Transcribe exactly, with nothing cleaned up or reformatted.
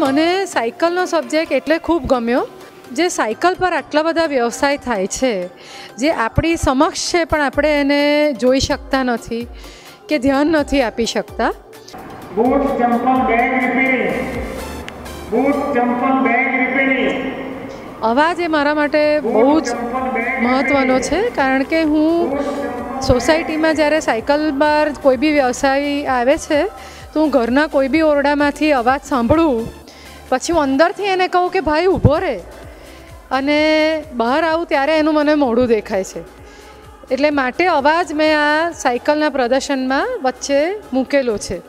મને સાયકલનો સબ્જેક્ટ એટલે ખૂબ ગમ્યો જે સાયકલ પર આટલા બધા વ્યવસાય થાય છે જે આપણી સમક્ષ છે પણ આપણે એને જોઈ શકતા નથી કે ધ્યાન નથી આપી શકતા બૂટ ચંપલ બેગ રિપેરિંગ બૂટ ચંપલ બેગ રિપેરિંગ અવાજ એ મારા માટે બહુ જ મહત્વનો છે કારણ કે હું સોસાયટીમાં જ્યારે સાયકલ પર કોઈ બી વ્યવસાય આવે છે તો હું ઘરના કોઈ બી ઓરડામાંથી અવાજ સાંભળું પછી હું અંદરથી એને કહું કે ભાઈ ઊભો રહે અને બહાર આવું ત્યારે એનું મને મોઢું દેખાય છે એટલે માટે અવાજ મેં આ સાયકલના પ્રદર્શનમાં વચ્ચે મૂકેલો છે।